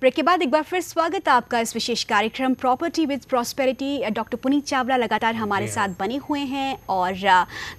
Break के बाद एक बार फिर स्वागत है आपका इस विशेष कार्यक्रम property with prosperity. Doctor Puneet Chawla लगातार हमारे साथ बने हुए हैं और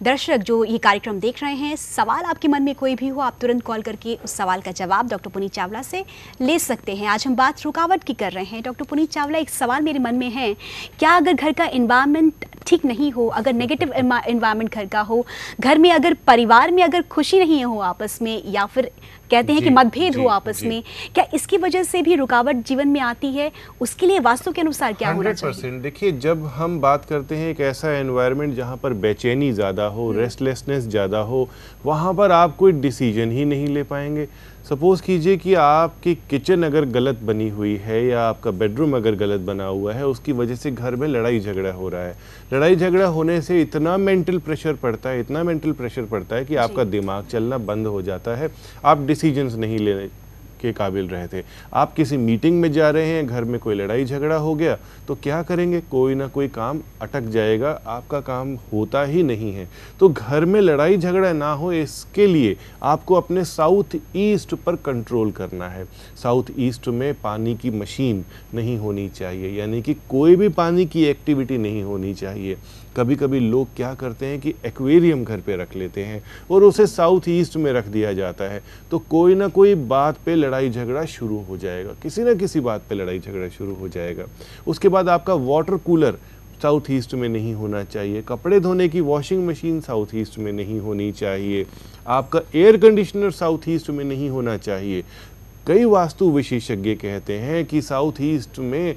दर्शक जो ये कार्यक्रम देख रहे हैं, सवाल आपके मन में कोई भी हो, आप तुरंत कॉल करके उस सवाल का जवाब डॉक्टर पुनीत चावला से ले सकते हैं। आज हम बात रुकावट की कर रहे हैं। डॉक्टर पुनीत चावला, एक सवाल मेरे मन में है, क्या अगर घर का इन्वायरमेंट ठीक नहीं हो, अगर नेगेटिव इन्वायरमेंट घर का हो, घर में अगर परिवार में अगर खुशी नहीं हो आपस में, या फिर कहते हैं कि मतभेद हो आपस में, क्या इसकी वजह से भी रुकावट जीवन में आती है? उसके लिए वास्तु के अनुसार क्या होना चाहिए? 100% देखिए, जब हम बात करते हैं एक ऐसा एनवायरनमेंट जहां पर बेचैनी ज़्यादा हो, रेस्टलेसनेस ज़्यादा हो, वहां पर आप कोई डिसीजन ही नहीं ले पाएंगे। सपोज़ कीजिए कि आपकी किचन अगर गलत बनी हुई है या आपका बेडरूम अगर गलत बना हुआ है, उसकी वजह से घर में लड़ाई झगड़ा हो रहा है। लड़ाई झगड़ा होने से इतना मेंटल प्रेशर पड़ता है, इतना मेंटल प्रेशर पड़ता है कि आपका दिमाग चलना बंद हो जाता है, आप डिसीजंस नहीं लेने के काबिल रहे थे। आप किसी मीटिंग में जा रहे हैं, घर में कोई लड़ाई झगड़ा हो गया, तो क्या करेंगे? कोई ना कोई काम अटक जाएगा, आपका काम होता ही नहीं है। तो घर में लड़ाई झगड़ा ना हो, इसके लिए आपको अपने साउथ ईस्ट पर कंट्रोल करना है। साउथ ईस्ट में पानी की मशीन नहीं होनी चाहिए, यानी कि कोई भी पानी की एक्टिविटी नहीं होनी चाहिए। कभी कभी लोग क्या करते हैं कि एक्वेरियम घर पे रख लेते हैं और उसे साउथ ईस्ट में रख दिया जाता है, तो कोई ना कोई बात पे लड़ाई झगड़ा शुरू हो जाएगा, किसी ना किसी बात पे लड़ाई झगड़ा शुरू हो जाएगा। उसके बाद आपका वाटर कूलर साउथ ईस्ट में नहीं होना चाहिए, कपड़े धोने की वॉशिंग मशीन साउथ ईस्ट में नहीं होनी चाहिए, आपका एयर कंडीशनर साउथ ईस्ट में नहीं होना चाहिए। कई वास्तु विशेषज्ञ कहते हैं कि साउथ ईस्ट में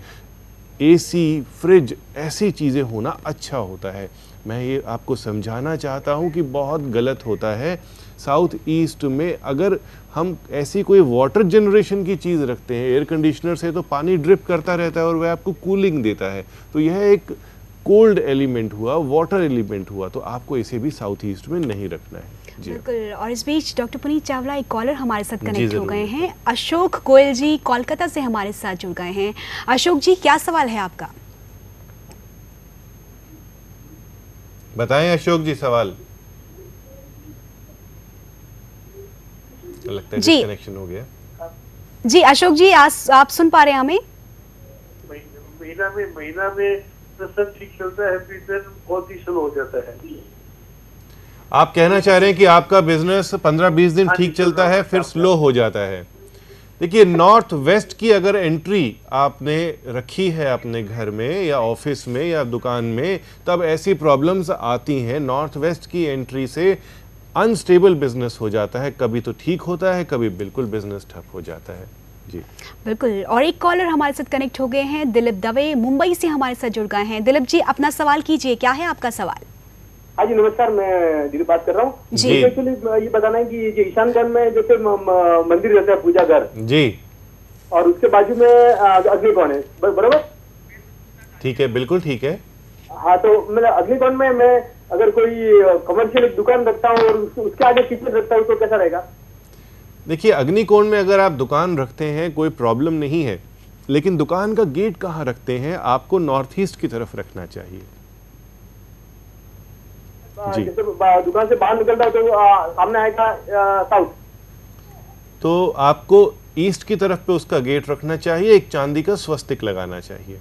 एसी, फ्रिज, ऐसी चीज़ें होना अच्छा होता है। मैं ये आपको समझाना चाहता हूँ कि बहुत गलत होता है। साउथ ईस्ट में अगर हम ऐसी कोई वाटर जनरेशन की चीज़ रखते हैं, एयर कंडीशनर से तो पानी ड्रिप करता रहता है और वह आपको कूलिंग देता है, तो यह एक कोल्ड एलिमेंट हुआ, वाटर एलिमेंट हुआ, तो आपको इसे भी साउथ ईस्ट में नहीं रखना है। बिल्कुल। और इस बीच डॉक्टर पुनीत चावला, एक कॉलर हमारे साथ कनेक्ट हो गए हैं। अशोक गोयल जी कोलकाता से हमारे साथ जुड़ गए हैं। अशोक जी, क्या सवाल है आपका? बताएं अशोक जी सवाल। लगता है जी कनेक्शन हो गया। जी अशोक जी, आप सुन पा रहे हैं हमें? महीना में सब ठीक चलता है, बिजनेस बहुत ही स्लो हो जाता है। आप कहना चाह रहे हैं कि आपका बिजनेस 15-20 दिन ठीक चलता है, फिर स्लो हो जाता है। देखिए, नॉर्थ वेस्ट की अगर एंट्री आपने रखी है अपने घर में या ऑफिस में या दुकान में, तब ऐसी प्रॉब्लम्स आती हैं। नॉर्थ वेस्ट की एंट्री से अनस्टेबल बिजनेस हो जाता है, कभी तो ठीक होता है, कभी बिल्कुल बिजनेस ठप हो जाता है। जी बिल्कुल। और एक कॉलर हमारे साथ कनेक्ट हो गए हैं, दिलीप दवे मुंबई से हमारे साथ जुड़ गए हैं। दिलीप जी, अपना सवाल कीजिए, क्या है आपका सवाल? हाँ जी नमस्कार, मैं दिलीप बात कर रहा हूँ। एक्चुअली ये बताना है कि जो ईशानगढ़ में जैसे मंदिर रहता है, पूजा घर जी, और उसके बाजू में अग्निकोण है, बराबर? ठीक है, बिल्कुल ठीक है। हाँ, तो मतलब अग्निकोण में मैं अगर कोई कमर्शियल दुकान रखता हूँ और उसके आगे किचन रखता हूँ, तो कैसा रहेगा? देखिए, अग्निकोण में अगर आप दुकान रखते हैं कोई प्रॉब्लम नहीं है, लेकिन दुकान का गेट कहाँ रखते हैं आपको नॉर्थ ईस्ट की तरफ रखना चाहिए। जैसे दुकान से बाहर निकलता है तो सामने आएगा साउथ, तो आपको ईस्ट की तरफ पे उसका गेट रखना चाहिए। एक चांदी का स्वस्तिक लगाना चाहिए।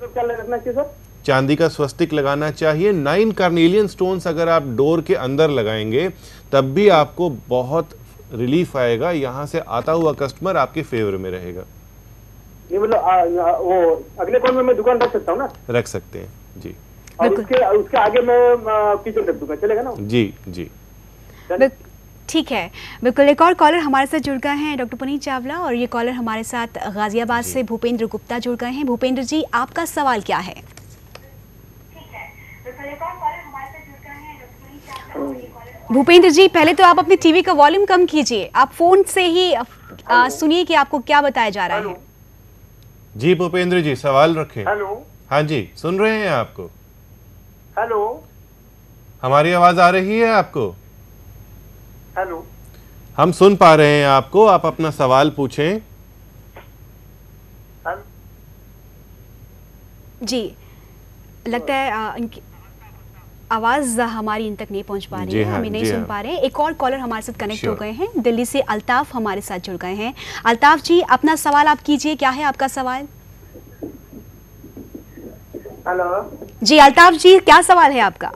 क्या रखना चाहिए सर? चांदी का स्वस्तिक लगाना चाहिए। 9 कार्नेलियन स्टोन्स अगर आप डोर के अंदर लगाएंगे तब भी आपको बहुत रिलीफ आएगा, यहाँ से आता हुआ कस्टमर आपके फेवर में रहेगा। ये मतलब वो अगले कोने में दुकान रख सकता हूँ ना? रख सकते हैं जी, और उसके आगे मैं किचन रख दूंगा, चलेगा ना? जी जी ठीक है, बिल्कुल। एक और कॉलर हमारे साथ जुड़ गए हैं डॉक्टर पुनीत चावला, और ये कॉलर हमारे साथ गाजियाबाद से भूपेंद्र गुप्ता जुड़ गए हैं। भूपेंद्र जी, आपका सवाल क्या है? भूपेंद्र जी, पहले तो आप अपनी टीवी का वॉल्यूम कम कीजिए, आप फोन से ही सुनिए कि आपको क्या बताया जा रहा है। जी भूपेंद्र जी, सवाल रखें। हेलो, हाँ जी सुन रहे हैं आपको। हेलो, हमारी आवाज आ रही है आपको? हेलो, हम सुन पा रहे हैं आपको, आप अपना सवाल पूछें। जी, लगता है आवाज़ हमारी इन तक नहीं पहुंच पा रही है, हमें नहीं सुन पा रहे हैं। एक और कॉलर हमारे साथ कनेक्ट हो गए हैं, दिल्ली से अल्ताफ हमारे साथ जुड़ गए हैं। अल्ताफ जी, अपना सवाल आप कीजिए, क्या है आपका सवाल? हेलो जी अल्ताफ जी, क्या सवाल है आपका?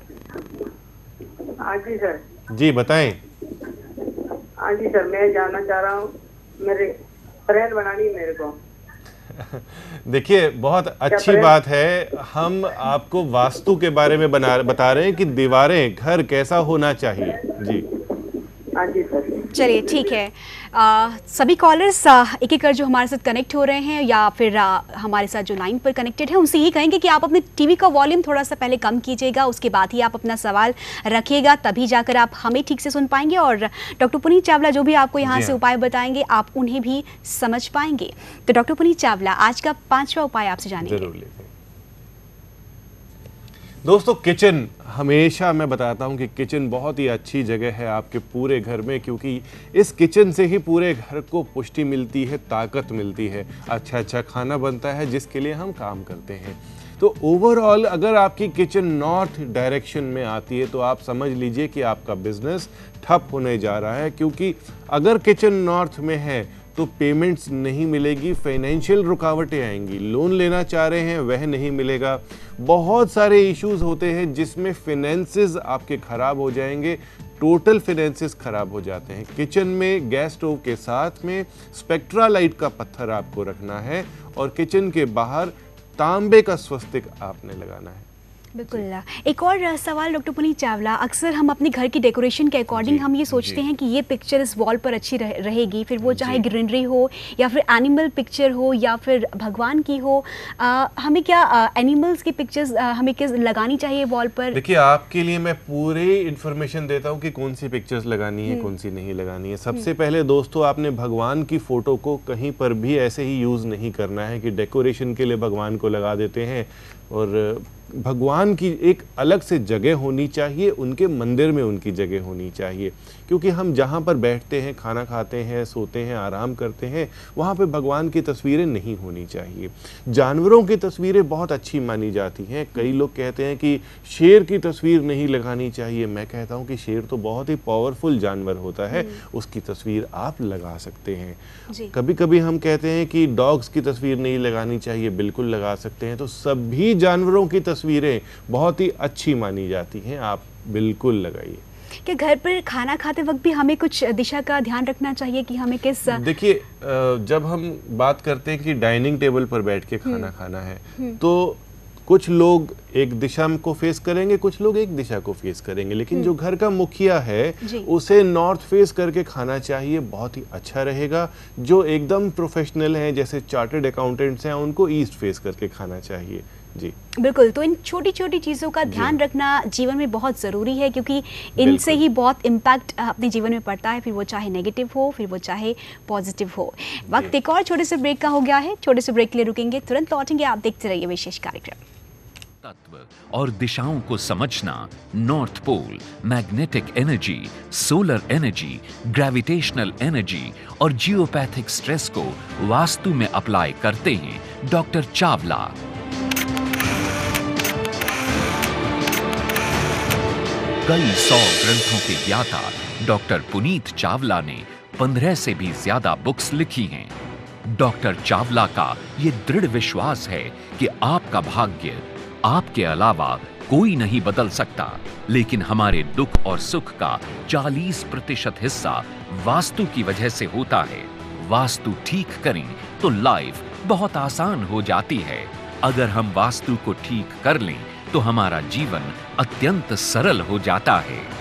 हाँ जी सर जी बताएं। हाँ जी सर, मैं जानना चाह रहा हूँ, मेरे फ्रेंड बनानी है मेरे को। देखिए, बहुत अच्छी बात है, हम आपको वास्तु के बारे में बता रहे हैं कि दीवारें घर कैसा होना चाहिए। जी हाँ जी सर, चलिए ठीक है। सभी कॉलर्स एक एक कर जो हमारे साथ कनेक्ट हो रहे हैं या फिर हमारे साथ जो लाइन पर कनेक्टेड है उनसे ये कहेंगे कि आप अपने टीवी का वॉल्यूम थोड़ा सा पहले कम कीजिएगा, उसके बाद ही आप अपना सवाल रखिएगा, तभी जाकर आप हमें ठीक से सुन पाएंगे और डॉक्टर पुनीत चावला जो भी आपको यहाँ से उपाय बताएंगे आप उन्हें भी समझ पाएंगे। तो डॉक्टर पुनीत चावला, आज का पाँचवा उपाय आपसे जानेंगे। दोस्तों, किचन, हमेशा मैं बताता हूं कि किचन बहुत ही अच्छी जगह है आपके पूरे घर में, क्योंकि इस किचन से ही पूरे घर को पुष्टि मिलती है, ताकत मिलती है, अच्छा अच्छा खाना बनता है जिसके लिए हम काम करते हैं। तो ओवरऑल अगर आपकी किचन नॉर्थ डायरेक्शन में आती है तो आप समझ लीजिए कि आपका बिजनेस ठप होने जा रहा है, क्योंकि अगर किचन नॉर्थ में है तो पेमेंट्स नहीं मिलेगी, फाइनेंशियल रुकावटें आएंगी, लोन लेना चाह रहे हैं वह नहीं मिलेगा, बहुत सारे इश्यूज होते हैं जिसमें फाइनेंसेस आपके ख़राब हो जाएंगे, टोटल फाइनेंसेस ख़राब हो जाते हैं। किचन में गैस स्टोव के साथ में स्पेक्ट्रा लाइट का पत्थर आपको रखना है और किचन के बाहर तांबे का स्वस्तिक आपने लगाना है। बिल्कुल। एक और सवाल डॉक्टर पुनीत चावला, अक्सर हम अपने घर की डेकोरेशन के अकॉर्डिंग हम ये सोचते हैं कि ये पिक्चर इस वॉल पर अच्छी रहेगी, फिर वो चाहे ग्रीनरी हो या फिर एनिमल पिक्चर हो या फिर भगवान की हो, हमें क्या एनिमल्स की पिक्चर्स हमें क्या लगानी चाहिए वॉल पर? देखिए, आपके लिए मैं पूरी इन्फॉर्मेशन देता हूँ कि कौन सी पिक्चर्स लगानी है कौन सी नहीं लगानी है। सबसे पहले दोस्तों, आपने भगवान की फ़ोटो को कहीं पर भी ऐसे ही यूज़ नहीं करना है कि डेकोरेशन के लिए भगवान को लगा देते हैं, और भगवान की एक अलग से जगह होनी चाहिए, उनके मंदिर में उनकी जगह होनी चाहिए, क्योंकि हम जहाँ पर बैठते हैं, खाना खाते हैं, सोते हैं, आराम करते हैं, वहाँ पे भगवान की तस्वीरें नहीं होनी चाहिए। जानवरों की तस्वीरें बहुत अच्छी मानी जाती हैं, कई लोग कहते हैं कि शेर की तस्वीर नहीं लगानी चाहिए, मैं कहता हूँ कि शेर तो बहुत ही पावरफुल जानवर होता है, उसकी तस्वीर आप लगा सकते हैं। कभी कभी हम कहते हैं कि डॉग्स की तस्वीर नहीं लगानी चाहिए, बिल्कुल लगा सकते हैं। तो सभी जानवरों की तस्वीरें बहुत ही अच्छी मानी जाती हैं, आप बिल्कुल लगाइए। कि घर पर खाना खाते वक्त भी हमें कुछ दिशा का ध्यान रखना चाहिए कि हमें किस, देखिए जब हम बात करते हैं कि डाइनिंग टेबल पर बैठ के खाना खाना है तो कुछ लोग एक दिशा को फेस करेंगे, कुछ लोग एक दिशा को फेस करेंगे, लेकिन जो घर का मुखिया है उसे नॉर्थ फेस करके खाना चाहिए, बहुत ही अच्छा रहेगा। जो एकदम प्रोफेशनल हैं जैसे चार्टर्ड अकाउंटेंट्स हैं उनको ईस्ट फेस करके खाना चाहिए। जी बिल्कुल। तो इन छोटी छोटी चीज़ों का ध्यान रखना जीवन में बहुत ज़रूरी है, क्योंकि इनसे ही बहुत इम्पैक्ट अपने जीवन में पड़ता है, फिर वो चाहे नेगेटिव हो फिर वो चाहे पॉजिटिव हो। वक्त एक और छोटे से ब्रेक का हो गया है, छोटे से ब्रेक के लिए रुकेंगे, तुरंत लौटेंगे, आप देखते रहिए विशेष कार्यक्रम। तत्व और दिशाओं को समझना, north pole, magnetic energy, solar energy, gravitational energy और जियोपैथिक स्ट्रेस को वास्तु में अप्लाई करते हैं डॉक्टर चावला। कई 100 ग्रंथों के ज्ञाता डॉक्टर पुनीत चावला ने 15 से भी ज्यादा बुक्स लिखी हैं। डॉक्टर चावला का ये दृढ़ विश्वास है कि आपका भाग्य आपके अलावा कोई नहीं बदल सकता, लेकिन हमारे दुख और सुख का 40% हिस्सा वास्तु की वजह से होता है। वास्तु ठीक करें तो लाइफ बहुत आसान हो जाती है। अगर हम वास्तु को ठीक कर लें तो हमारा जीवन अत्यंत सरल हो जाता है।